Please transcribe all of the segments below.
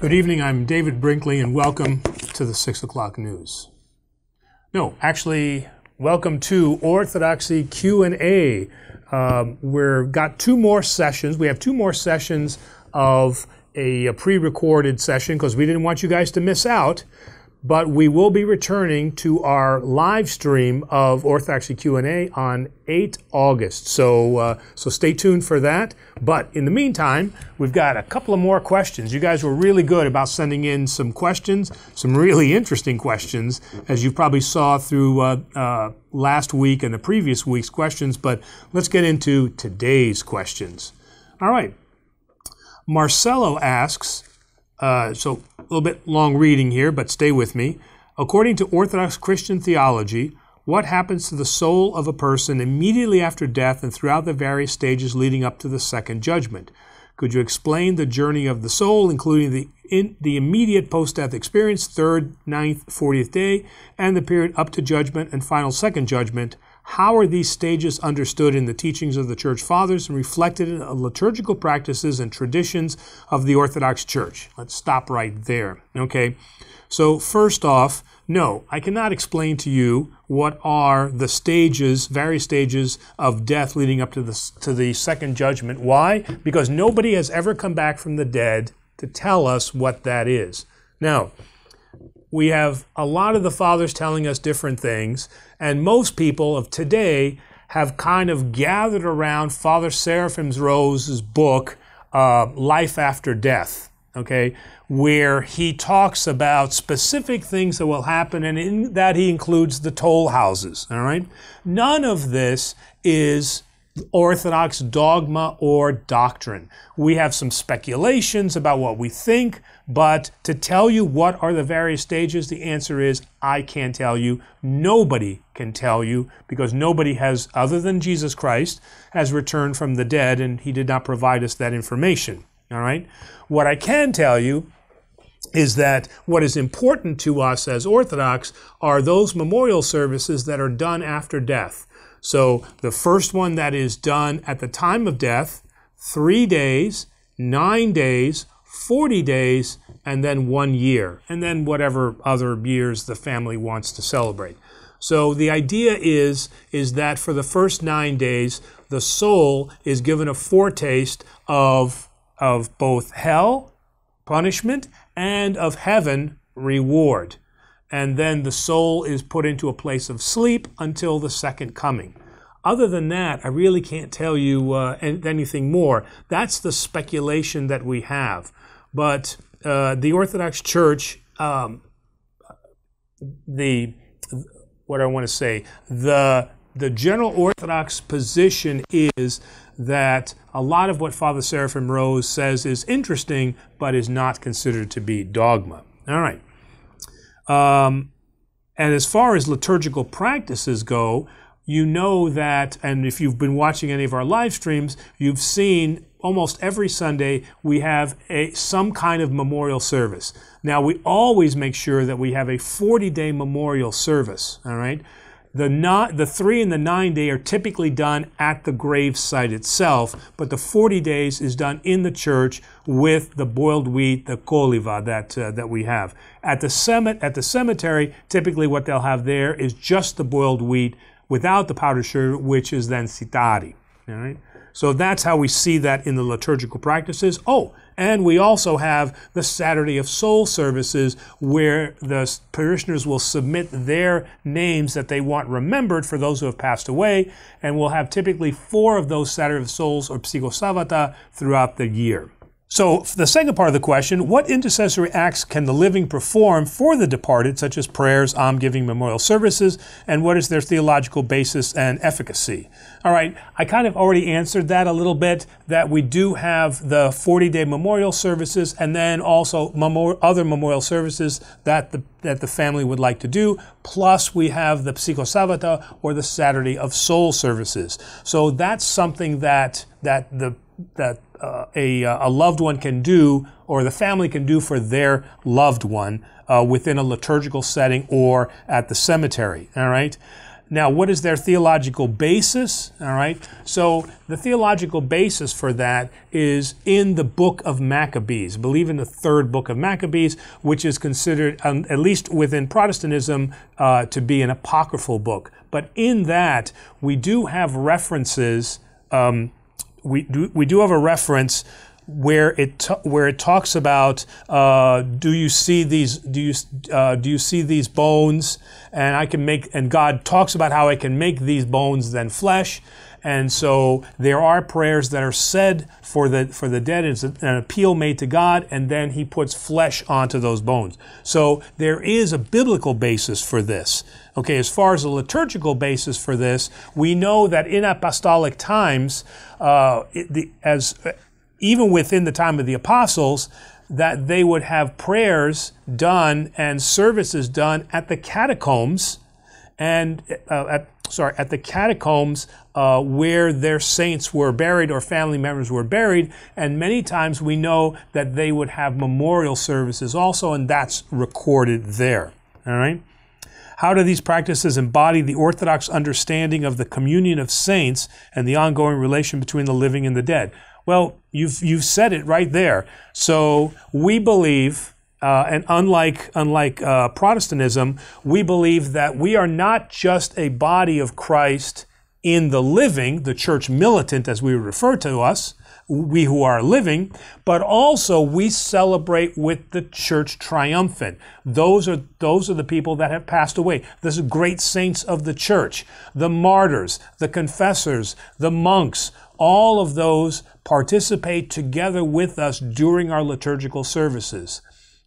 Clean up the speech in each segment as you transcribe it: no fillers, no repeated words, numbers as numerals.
Good evening, I'm David Brinkley, and welcome to the 6 o'clock news. No, actually, welcome to Orthodoxy Q&A. We've got two more sessions. We have two more sessions of a pre-recorded session because we didn't want you guys to miss out. But we will be returning to our live stream of Orthodoxy Q&A on 8 August. So stay tuned for that. But in the meantime, we've got a couple of more questions. You guys were really good about sending in some questions, some really interesting questions, as you probably saw through last week and the previous week's questions. But let's get into today's questions. All right. Marcelo asks, so a little bit long reading here, but stay with me. According to Orthodox Christian theology, what happens to the soul of a person immediately after death and throughout the various stages leading up to the second judgment? Could you explain the journey of the soul, including the immediate post-death experience, 3rd, 9th, 40th day, and the period up to judgment and final second judgment? How are these stages understood in the teachings of the Church Fathers and reflected in liturgical practices and traditions of the Orthodox Church? Let's stop right there. Okay, so first off, no, I cannot explain to you what are the stages, various stages of death leading up to the second judgment. Why? Because nobody has ever come back from the dead to tell us what that is. Now, we have a lot of the fathers telling us different things, and most people of today have kind of gathered around Father Seraphim Rose's book, Life After Death, okay, where he talks about specific things that will happen, and in that he includes the toll houses, all right? None of this is Orthodox dogma or doctrine. We have some speculations about what we think, but to tell you what are the various stages, the answer is I can't tell you. Nobody can tell you, because nobody has, other than Jesus Christ, has returned from the dead, and he did not provide us that information. All right? What I can tell you is that what is important to us as Orthodox are those memorial services that are done after death. So the first one that is done at the time of death, 3 days, 9 days, 40 days, and then 1 year, and then whatever other years the family wants to celebrate. So the idea is that for the first 9 days, the soul is given a foretaste of both hell, punishment, and of heaven, reward. And then the soul is put into a place of sleep until the second coming. Other than that, I really can't tell you anything more. That's the speculation that we have. But the Orthodox Church, the general Orthodox position is that a lot of what Father Seraphim Rose says is interesting, but is not considered to be dogma. All right. And as far as liturgical practices go, you know that, and if you've been watching any of our live streams, you've seen almost every Sunday we have some kind of memorial service. Now, we always make sure that we have a 40-day memorial service, all right? The 3 and the 9-day are typically done at the gravesite itself, but the 40 days is done in the church with the boiled wheat, the koliva that we have. At the cemetery, typically what they'll have there is just the boiled wheat without the powdered sugar, which is then sitari. All right? So that's how we see that in the liturgical practices. Oh, and we also have the Saturday of Soul services, where the parishioners will submit their names that they want remembered for those who have passed away, and we'll have typically 4 of those Saturday of Souls or Psychosavata throughout the year. So the second part of the question, what intercessory acts can the living perform for the departed, such as prayers, almsgiving, memorial services, and what is their theological basis and efficacy? All right, I kind of already answered that a little bit, that we do have the 40-day memorial services and then also other memorial services that the family would like to do, plus we have the Psychosavata or the Saturday of Soul services. So that's something that a loved one can do, or the family can do for their loved one within a liturgical setting or at the cemetery. All right. Now, what is their theological basis? All right. So the theological basis for that is in the book of Maccabees. I believe in the third book of Maccabees, which is considered, at least within Protestantism, to be an apocryphal book. But in that, we do have references. We do have a reference where it talks about do you see these bones, and I can make, and God talks about how I can make these bones then flesh. And so there are prayers that are said for the dead. It's an appeal made to God, and then he puts flesh onto those bones. So there is a biblical basis for this. Okay, as far as the liturgical basis for this, we know that in apostolic times, even within the time of the apostles, that they would have prayers done and services done at the catacombs, and at the catacombs where their saints were buried or family members were buried. And many times we know that they would have memorial services also, and that's recorded there. All right. How do these practices embody the Orthodox understanding of the communion of saints and the ongoing relation between the living and the dead? Well, you've said it right there. So we believe, and unlike Protestantism, we believe that we are not just a body of Christ in the living, the church militant as we refer to us, we who are living, but also we celebrate with the church triumphant. Those are the people that have passed away. Those are great saints of the church, the martyrs, the confessors, the monks. All of those participate together with us during our liturgical services.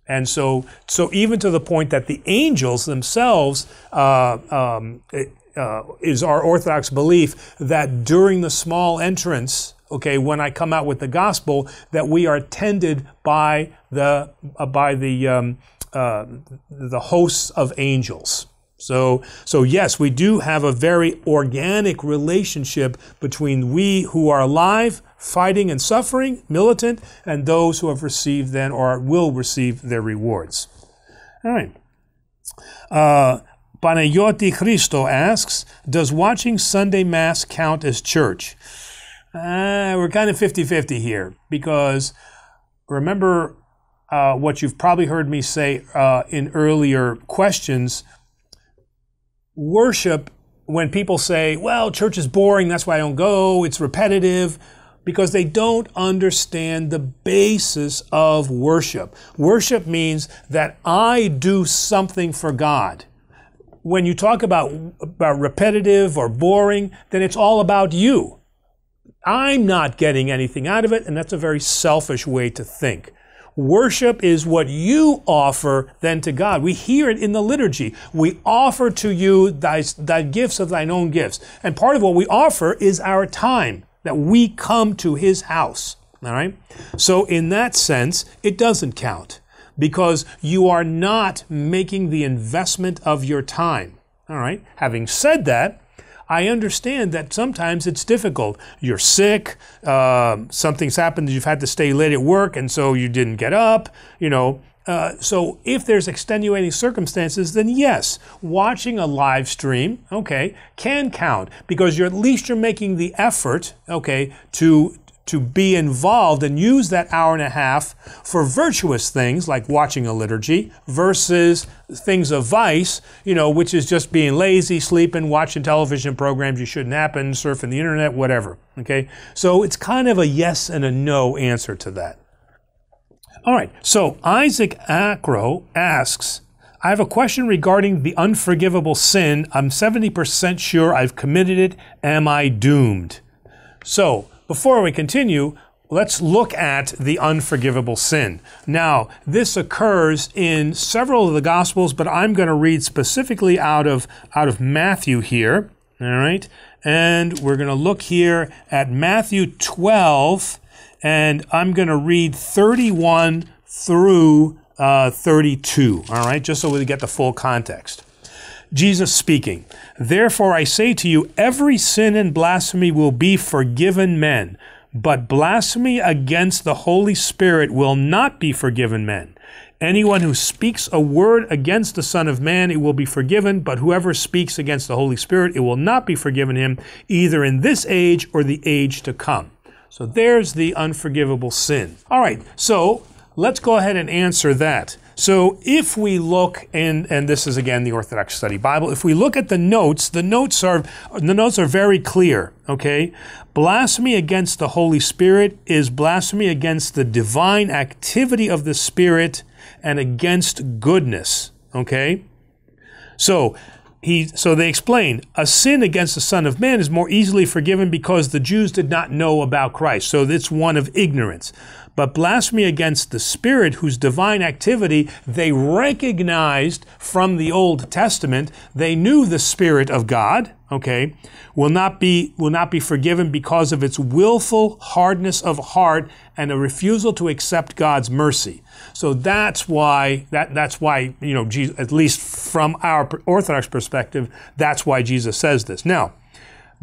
And so even to the point that the angels themselves, is our Orthodox belief that during the small entrance, okay, when I come out with the gospel, that we are attended by the hosts of angels. So yes, we do have a very organic relationship between we who are alive, fighting and suffering, militant, and those who have received then or will receive their rewards. All right. Panagioti Cristo asks, does watching Sunday Mass count as church? We're kind of 50-50 here, because remember what you've probably heard me say in earlier questions. Worship, when people say, well, church is boring, that's why I don't go, it's repetitive, because they don't understand the basis of worship. Worship means that I do something for God. When you talk about repetitive or boring, then it's all about you. I'm not getting anything out of it, and that's a very selfish way to think. Worship is what you offer then to God. We hear it in the liturgy. We offer to you thy gifts of thine own gifts. And part of what we offer is our time, that we come to his house. All right? So in that sense, it doesn't count, because you are not making the investment of your time. All right? Having said that, I understand that sometimes it's difficult. You're sick, something's happened, you've had to stay late at work, and so you didn't get up, you know. So if there's extenuating circumstances, then yes, watching a live stream, okay, can count, because you're at least making the effort, okay, to be involved and use that hour and a half for virtuous things like watching a liturgy versus things of vice, you know, which is just being lazy, sleeping, watching television programs you shouldn't happen, surfing the internet, whatever, okay? So it's kind of a yes and a no answer to that. All right, so Isaac Acro asks, I have a question regarding the unforgivable sin. I'm 70% sure I've committed it. Am I doomed? So, before we continue, let's look at the unforgivable sin. Now, this occurs in several of the Gospels, but I'm going to read specifically out of Matthew here. All right? And we're going to look here at Matthew 12, and I'm going to read 31 through 32. All right? Just so we get the full context. Jesus speaking, therefore I say to you, every sin and blasphemy will be forgiven men, but blasphemy against the Holy Spirit will not be forgiven men. Anyone who speaks a word against the Son of Man, it will be forgiven, but whoever speaks against the Holy Spirit, it will not be forgiven him, either in this age or the age to come. So there's the unforgivable sin. All right, so let's go ahead and answer that. So if we look, and this is again the Orthodox Study Bible, if we look at the notes are very clear, okay? Blasphemy against the Holy Spirit is blasphemy against the divine activity of the Spirit and against goodness, okay? So they explain, a sin against the Son of Man is more easily forgiven because the Jews did not know about Christ, so it's one of ignorance. But blasphemy against the Spirit, whose divine activity they recognized from the Old Testament, they knew the Spirit of God, okay, will not be forgiven because of its willful hardness of heart and a refusal to accept God's mercy. So that's why, you know, Jesus, at least from our Orthodox perspective, that's why Jesus says this. Now,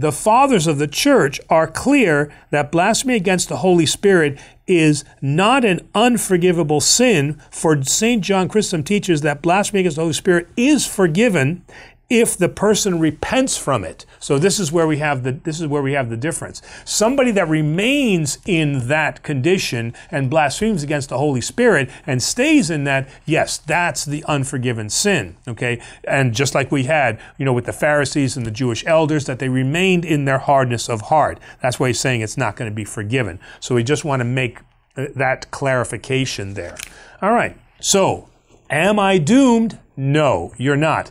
the fathers of the church are clear that blasphemy against the Holy Spirit is not an unforgivable sin, for St. John Chrysostom teaches that blasphemy against the Holy Spirit is forgiven if the person repents from it. So this is where we have the difference. Somebody that remains in that condition and blasphemes against the Holy Spirit and stays in that, yes, that's the unforgiven sin, okay? And just like we had, you know, with the Pharisees and the Jewish elders, that they remained in their hardness of heart. That's why he's saying it's not going to be forgiven. So we just want to make that clarification there. All right, so am I doomed? No, you're not.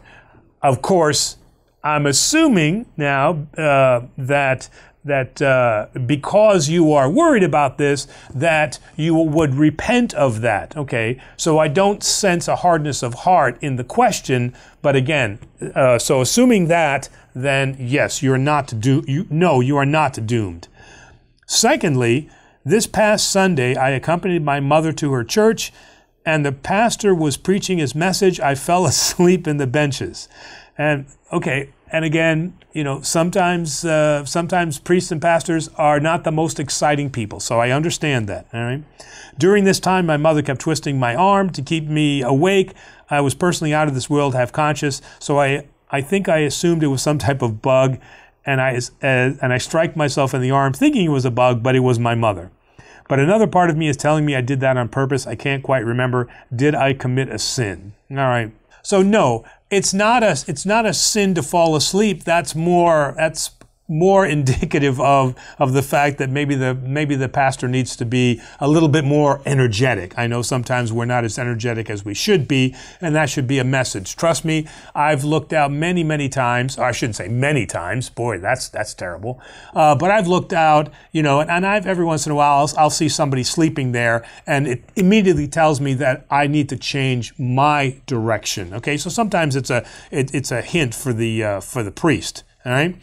Of course, I'm assuming now that because you are worried about this, that you would repent of that, okay? So I don't sense a hardness of heart in the question, but again, so assuming that, then yes, you're not doomed. No, you are not doomed. Secondly, this past Sunday, I accompanied my mother to her church, and the pastor was preaching his message. I fell asleep in the benches. And okay, and again, you know, sometimes priests and pastors are not the most exciting people, so I understand that, all right? During this time, my mother kept twisting my arm to keep me awake. I was personally out of this world, half conscious, so I think I assumed it was some type of bug, and I striked myself in the arm thinking it was a bug, but it was my mother. But another part of me is telling me I did that on purpose. I can't quite remember. Did I commit a sin? All right. So no, it's not a sin to fall asleep. That's more indicative of the fact that maybe the pastor needs to be a little bit more energetic. I know sometimes we're not as energetic as we should be, and that should be a message. Trust me, I've looked out many, many times. Or I shouldn't say many times. Boy, that's terrible. But I've looked out, you know, and I've every once in a while I'll see somebody sleeping there, and it immediately tells me that I need to change my direction. Okay, so sometimes it's a hint for the priest. All right.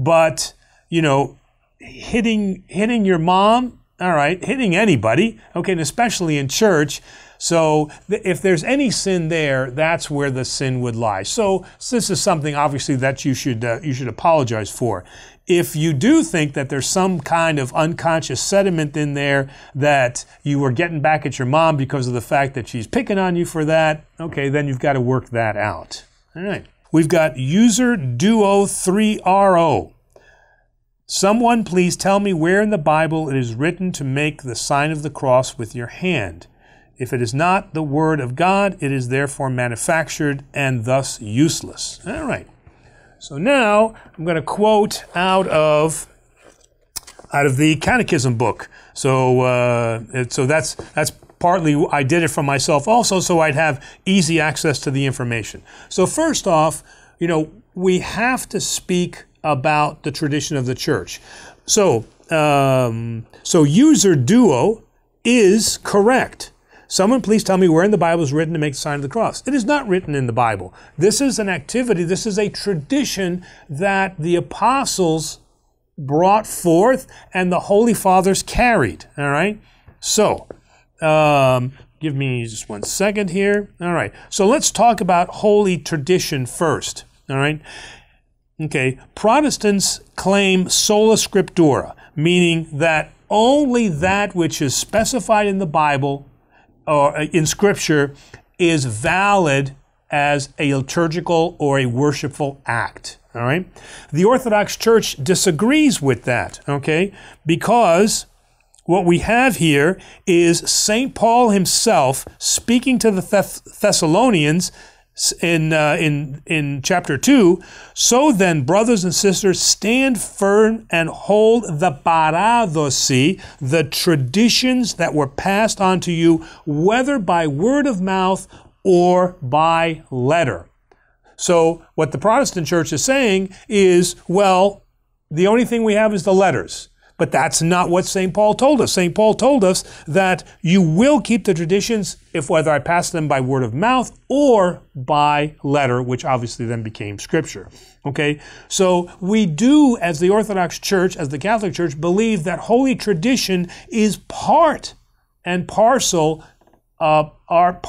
But, you know, hitting your mom, all right, hitting anybody, okay, and especially in church. So if there's any sin there, that's where the sin would lie. So this is something obviously that you should apologize for. If you do think that there's some kind of unconscious sediment in there that you were getting back at your mom because of the fact that she's picking on you for that, okay, then you've got to work that out. All right. We've got user duo3ro. Someone please tell me where in the Bible it is written to make the sign of the cross with your hand. If it is not the word of God, it is therefore manufactured and thus useless. All right. So now I'm going to quote out of the Catechism book. So that's partly I did it for myself also, so I'd have easy access to the information. So first off, you know, we have to speak about the tradition of the church. So user duo is correct. Someone please tell me where in the Bible is written to make the sign of the cross. It is not written in the Bible. This is an activity, this is a tradition that the apostles brought forth and the Holy Fathers carried, all right? So, give me just one second here. All right. So let's talk about holy tradition first. All right. Okay. Protestants claim sola scriptura, meaning that only that which is specified in the Bible in Scripture is valid as a liturgical or a worshipful act. All right? The Orthodox Church disagrees with that, okay? Because what we have here is St. Paul himself speaking to the Thessalonians in chapter 2, so then, brothers and sisters, stand firm and hold the paradosi, the traditions that were passed on to you, whether by word of mouth or by letter. So what the Protestant church is saying is, well, the only thing we have is the letters. But that's not what St. Paul told us. St. Paul told us that you will keep the traditions if whether I pass them by word of mouth or by letter, which obviously then became Scripture. Okay? So we do, as the Orthodox Church, as the Catholic Church, believe that holy tradition is part and parcel of our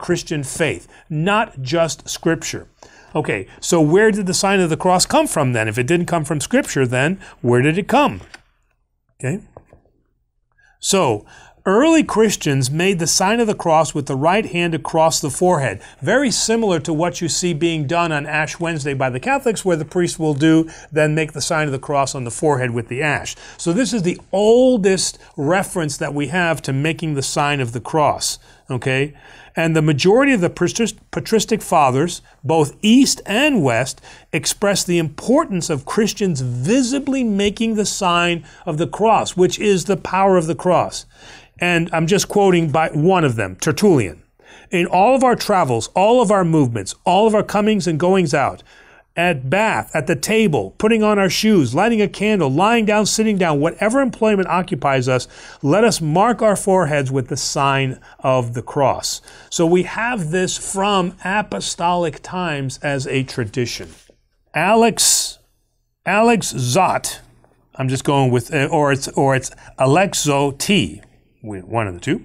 Christian faith, not just Scripture. Okay, so where did the sign of the cross come from then? If it didn't come from Scripture, then where did it come? Okay. So, early Christians made the sign of the cross with the right hand across the forehead, very similar to what you see being done on Ash Wednesday by the Catholics, where the priest will do then make the sign of the cross on the forehead with the ash. So this is the oldest reference that we have to making the sign of the cross. Okay? And the majority of the patristic fathers, both East and West, expressed the importance of Christians visibly making the sign of the cross, which is the power of the cross. And I'm just quoting by one of them, Tertullian. In all of our travels, all of our movements, all of our comings and goings out, at bath, at the table, putting on our shoes, lighting a candle, lying down, sitting down, whatever employment occupies us, let us mark our foreheads with the sign of the cross. So we have this from apostolic times as a tradition. Alex Zot, I'm just going with, or it's Alex Zot, one of the two.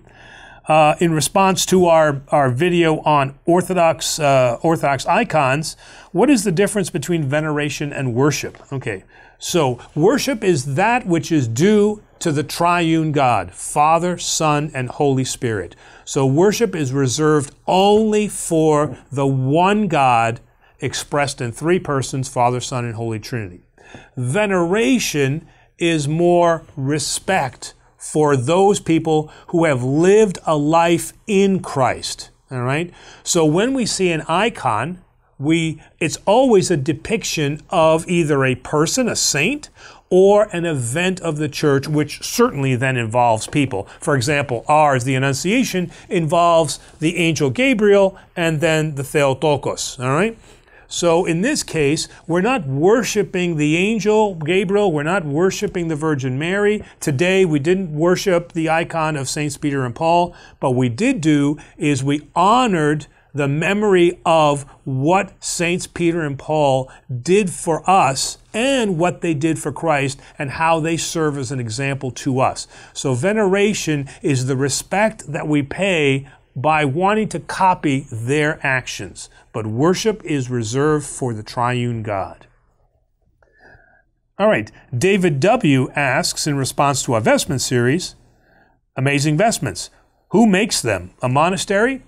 In response to our video on Orthodox icons, what is the difference between veneration and worship? Okay, so worship is that which is due to the triune God, Father, Son, and Holy Spirit. So worship is reserved only for the one God expressed in three persons, Father, Son, and Holy Trinity. Veneration is more respect for those people who have lived a life in Christ, all right? So when we see an icon, it's always a depiction of either a person, a saint, or an event of the church, which certainly then involves people. For example, ours, the Annunciation, involves the angel Gabriel and then the Theotokos, all right? So in this case, we're not worshiping the angel Gabriel, we're not worshiping the Virgin Mary. Today we didn't worship the icon of Saints Peter and Paul, but we did do is we honored the memory of what Saints Peter and Paul did for us and what they did for Christ and how they serve as an example to us. So veneration is the respect that we pay by wanting to copy their actions. But worship is reserved for the triune God. All right, David W. asks in response to our vestment series, Amazing Vestments, who makes them? A monastery?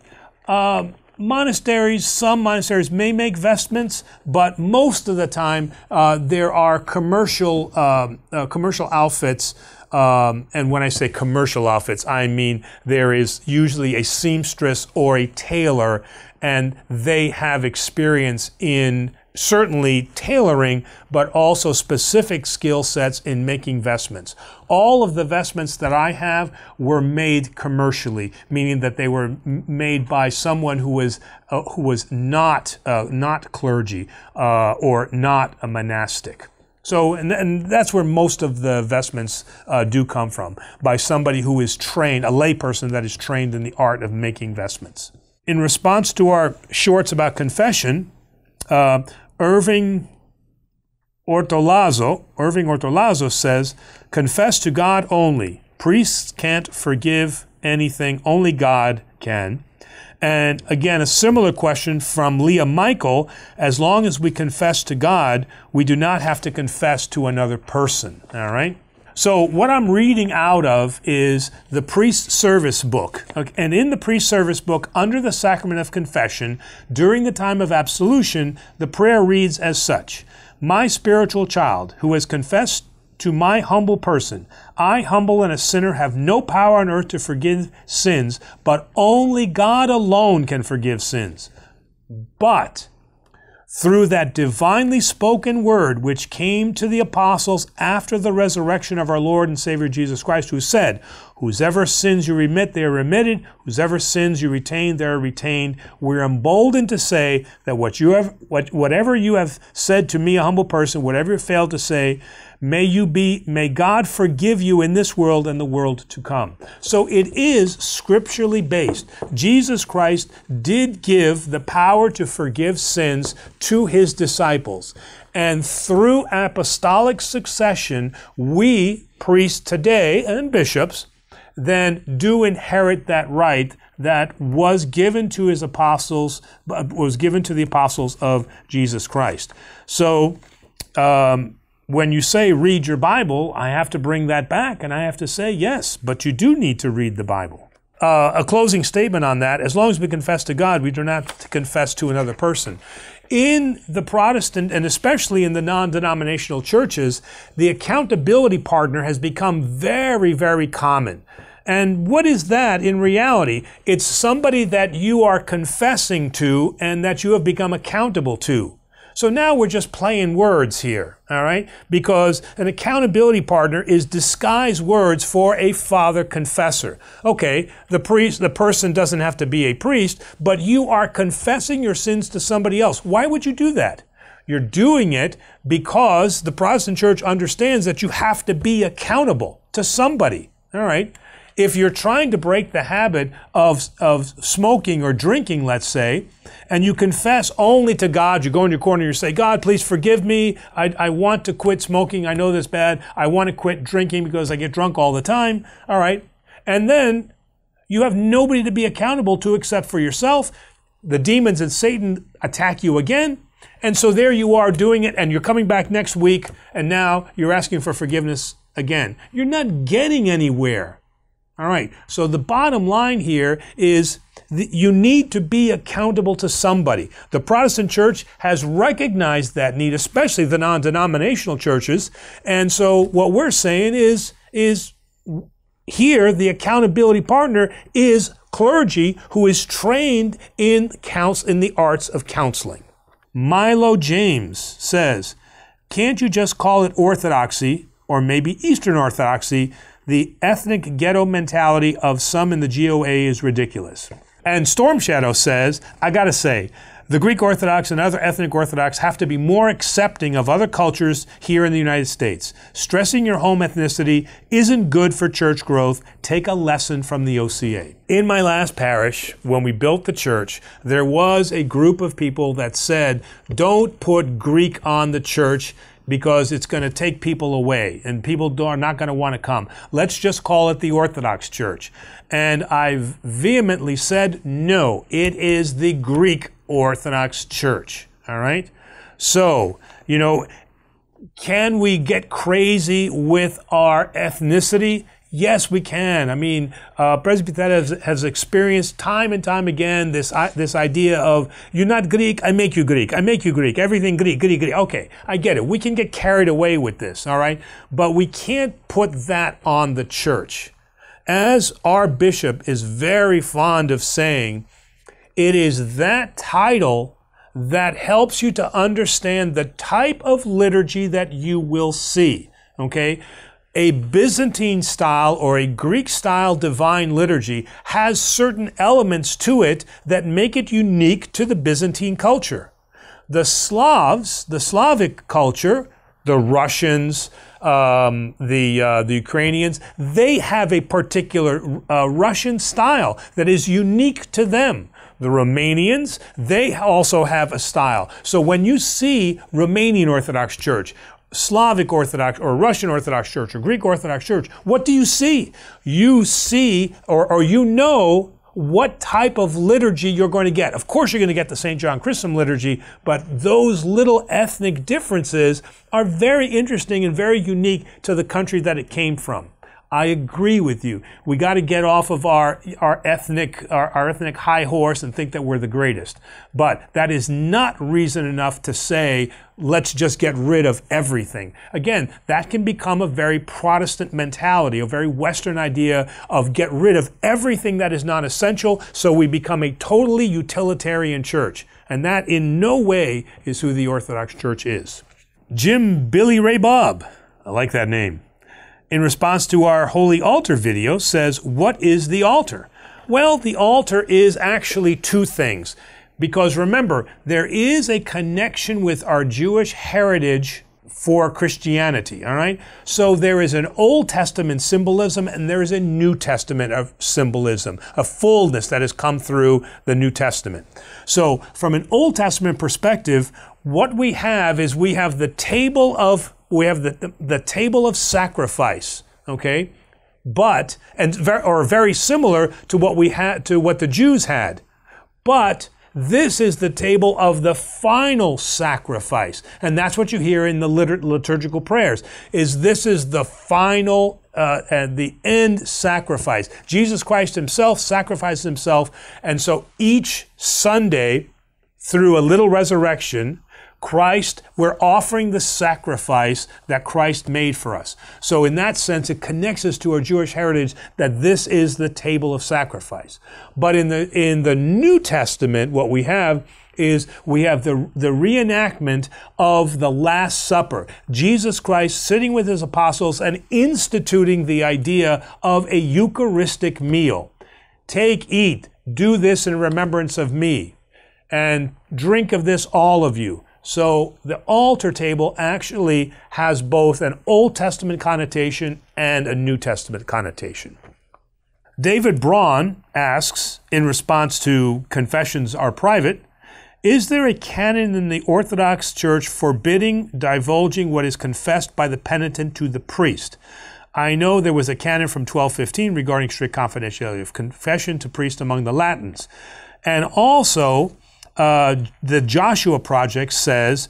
Some monasteries may make vestments, but most of the time there are commercial outfits. And when I say commercial outfits, I mean there is usually a seamstress or a tailor, and they have experience in certainly tailoring, but also specific skill sets in making vestments. All of the vestments that I have were made commercially, meaning that they were made by someone who was not clergy or not a monastic. So, and that's where most of the vestments do come from, by somebody who is trained, a layperson that is trained in the art of making vestments. In response to our shorts about confession, Irving Ortolazo says, confess to God only. Priests can't forgive anything, only God can. And again, a similar question from Leah Michael, as long as we confess to God, we do not have to confess to another person, all right? So what I'm reading out of is the priest service book. And in the priest service book, under the sacrament of confession, during the time of absolution, the prayer reads as such. My spiritual child, who has confessed to my humble person, I, humble and a sinner, have no power on earth to forgive sins, but only God alone can forgive sins. But through that divinely spoken word which came to the apostles after the resurrection of our Lord and Savior Jesus Christ, who said, whosever sins you remit, they are remitted. Whosever sins you retain, they are retained. We're emboldened to say that whatever you have said to me, a humble person, whatever you failed to say, may God forgive you in this world and the world to come. So it is scripturally based. Jesus Christ did give the power to forgive sins to his disciples. And through apostolic succession, we, priests today and bishops, then do inherit that right that was given to his apostles, was given to the apostles of Jesus Christ. So, when you say read your Bible, I have to bring that back and I have to say yes, but you do need to read the Bible. A closing statement on that, as long as we confess to God, we do not have to confess to another person. In the Protestant, and especially in the non-denominational churches, the accountability partner has become very, very common. And what is that in reality? It's somebody that you are confessing to and that you have become accountable to. So now we're just playing words here, all right? Because an accountability partner is disguised words for a father confessor. Okay, the person doesn't have to be a priest, but you are confessing your sins to somebody else. Why would you do that? You're doing it because the Protestant church understands that you have to be accountable to somebody, all right? If you're trying to break the habit of smoking or drinking, let's say, and you confess only to God, you go in your corner, you say, God, please forgive me. I want to quit smoking. I know that's bad. I want to quit drinking because I get drunk all the time. All right. And then you have nobody to be accountable to except for yourself. The demons and Satan attack you again. And so there you are doing it, and you're coming back next week, and now you're asking for forgiveness again. You're not getting anywhere. All right, so the bottom line here is you need to be accountable to somebody. The Protestant church has recognized that need, especially the non-denominational churches. And so what we're saying is here the accountability partner is clergy who is trained in the arts of counseling. Milo James says, can't you just call it Orthodoxy, or maybe Eastern Orthodoxy? The ethnic ghetto mentality of some in the GOA is ridiculous. And Storm Shadow says, I gotta say, the Greek Orthodox and other ethnic Orthodox have to be more accepting of other cultures here in the United States. Stressing your home ethnicity isn't good for church growth. Take a lesson from the OCA. In my last parish, when we built the church, there was a group of people that said, don't put Greek on the church because it's going to take people away and people are not going to want to come. Let's just call it the Orthodox Church. And I've vehemently said, no, it is the Greek Orthodox Church. All right? So, you know, can we get crazy with our ethnicity? Yes, we can. I mean, Presbytera has experienced time and time again this idea of, you're not Greek, I make you Greek, I make you Greek, everything Greek, Greek, Greek. Okay, I get it. We can get carried away with this, all right? But we can't put that on the church. As our bishop is very fond of saying, it is that title that helps you to understand the type of liturgy that you will see, okay? A Byzantine style or a Greek style divine liturgy has certain elements to it that make it unique to the Byzantine culture. The Slavs, the Slavic culture, the Russians, the Ukrainians, they have a particular Russian style that is unique to them. The Romanians, they also have a style. So when you see Romanian Orthodox Church, Slavic Orthodox or Russian Orthodox Church or Greek Orthodox Church, what do you see? You see, or you know what type of liturgy you're going to get. Of course, you're going to get the Saint John Chrysostom liturgy, but those little ethnic differences are very interesting and very unique to the country that it came from. I agree with you. We got to get off of our ethnic high horse and think that we're the greatest. But that is not reason enough to say, let's just get rid of everything. Again, that can become a very Protestant mentality, a very Western idea of get rid of everything that is not essential, so we become a totally utilitarian church. And that in no way is who the Orthodox Church is. Jim Billy Ray Bob, I like that name, in response to our Holy Altar video, says, what is the altar? Well, the altar is actually two things. Because remember, there is a connection with our Jewish heritage for Christianity, all right? So there is an Old Testament symbolism and there is a New Testament of symbolism, a fullness that has come through the New Testament. So from an Old Testament perspective, what we have is we have the table of the table of sacrifice, okay, but very similar to what we had, to what the Jews had, but this is the table of the final sacrifice, and that's what you hear in the liturgical prayers. Is this is the final and the end sacrifice? Jesus Christ Himself sacrificed Himself, and so each Sunday, through a little resurrection, Christ, we're offering the sacrifice that Christ made for us. So in that sense, it connects us to our Jewish heritage that this is the table of sacrifice. But in the New Testament, what we have is we have the reenactment of the Last Supper. Jesus Christ sitting with his apostles and instituting the idea of a Eucharistic meal. Take, eat, do this in remembrance of me, and drink of this, all of you. So the altar table actually has both an Old Testament connotation and a New Testament connotation. David Braun asks, in response to Confessions Are Private, is there a canon in the Orthodox Church forbidding divulging what is confessed by the penitent to the priest? I know there was a canon from 1215 regarding strict confidentiality of confession to priest among the Latins. And also, the Joshua Project says,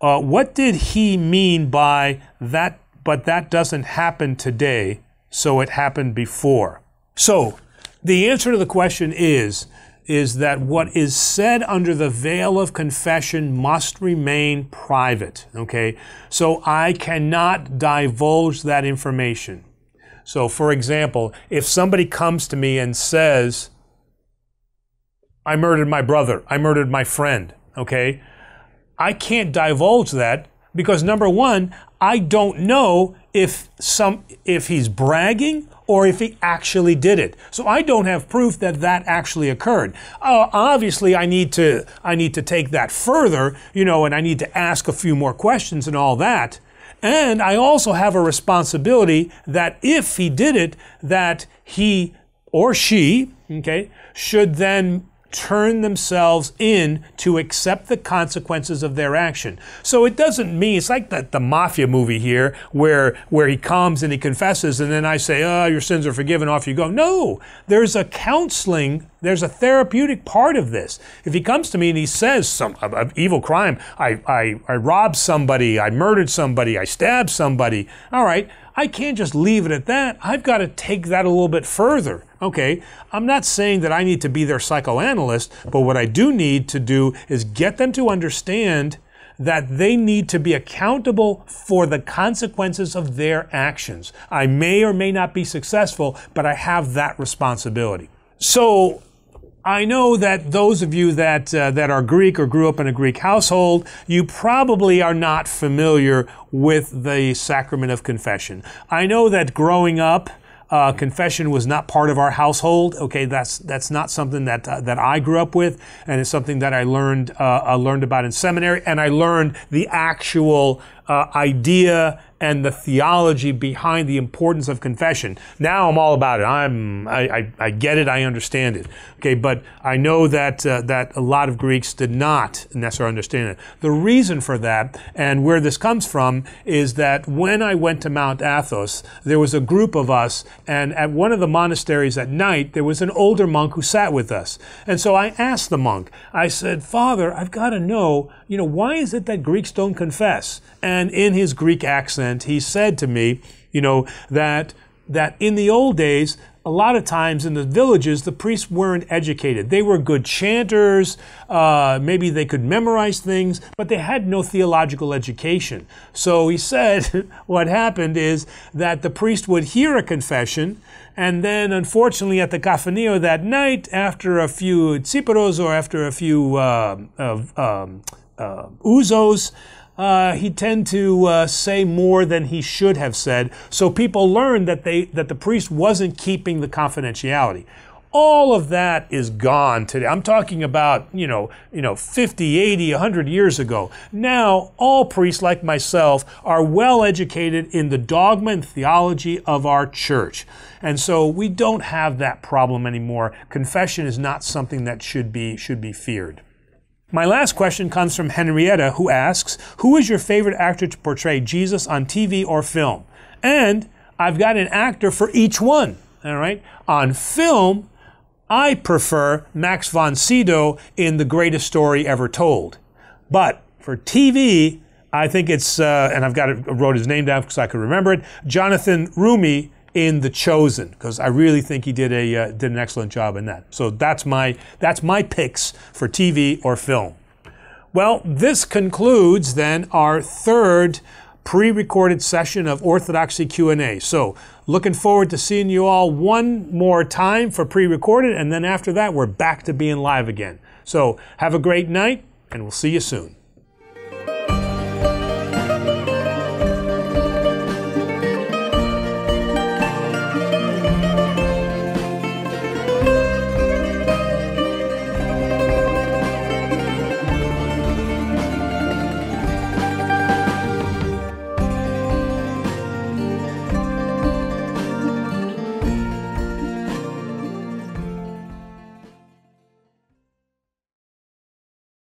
what did he mean by that, but that doesn't happen today, so it happened before? So the answer to the question is that what is said under the veil of confession must remain private, okay? So I cannot divulge that information. So for example, if somebody comes to me and says, I murdered my brother, I murdered my friend, okay? I can't divulge that because, number one, I don't know if he's bragging or if he actually did it. So I don't have proof that that actually occurred. Obviously, I need to take that further, you know, and I need to ask a few more questions and all that. And I also have a responsibility that if he did it, that he or she, okay, should then turn themselves in to accept the consequences of their action. So it doesn't mean, it's like the mafia movie here where he comes and he confesses and then I say, oh, your sins are forgiven, off you go. No, there's a counseling, there's a therapeutic part of this. If he comes to me and he says some evil crime, I robbed somebody, I murdered somebody, I stabbed somebody, all right, I can't just leave it at that. I've got to take that a little bit further. Okay, I'm not saying that I need to be their psychoanalyst, but what I do need to do is get them to understand that they need to be accountable for the consequences of their actions. I may or may not be successful, but I have that responsibility. So I know that those of you that are Greek or grew up in a Greek household, you probably are not familiar with the sacrament of confession. I know that growing up, confession was not part of our household. Okay, that's not something that I grew up with, and it's something that I learned about in seminary, and I learned the actual idea and the theology behind the importance of confession. Now I'm all about it. I get it. I understand it. Okay, but I know that that a lot of Greeks did not necessarily understand it. The reason for that and where this comes from is that when I went to Mount Athos, there was a group of us, and at one of the monasteries at night, there was an older monk who sat with us. And so I asked the monk, I said, "Father, I've got to know, you know, why is it that Greeks don't confess?" And in his Greek accent, he said to me, you know, that in the old days, a lot of times in the villages, the priests weren't educated. They were good chanters, maybe they could memorize things, but they had no theological education. So he said what happened is that the priest would hear a confession, and then unfortunately at the Cafanillo that night, after a few tsiperos or after a few ouzos, he'd tend to say more than he should have said, so people learned that the priest wasn't keeping the confidentiality. All of that is gone today. I'm talking about, you know, 50, 80, 100 years ago. Now, all priests like myself are well educated in the dogma and theology of our church. And so we don't have that problem anymore. Confession is not something that should be feared. My last question comes from Henrietta, who asks, "Who is your favorite actor to portray Jesus on TV or film?" And I've got an actor for each one, all right? On film, I prefer Max von Sydow in The Greatest Story Ever Told. But for TV, I think it's, and I've got to, I wrote his name down because I could remember it, Jonathan Roumie in The Chosen, because I really think he did a did an excellent job in that. So that's my picks for TV or film. Well, this concludes then our third pre-recorded session of Orthodoxy Q&A. So looking forward to seeing you all one more time for pre-recorded, and then after that we're back to being live again. So have a great night, and we'll see you soon.